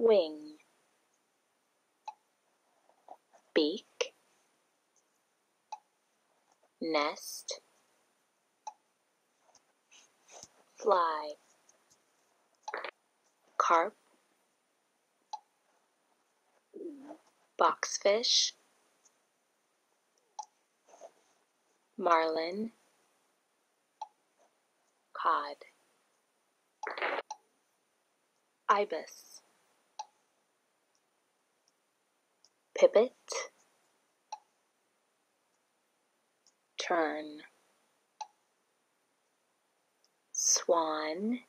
wing, beak, nest, fly, carp, boxfish, marlin, cod, ibis, pivot, tern, swan,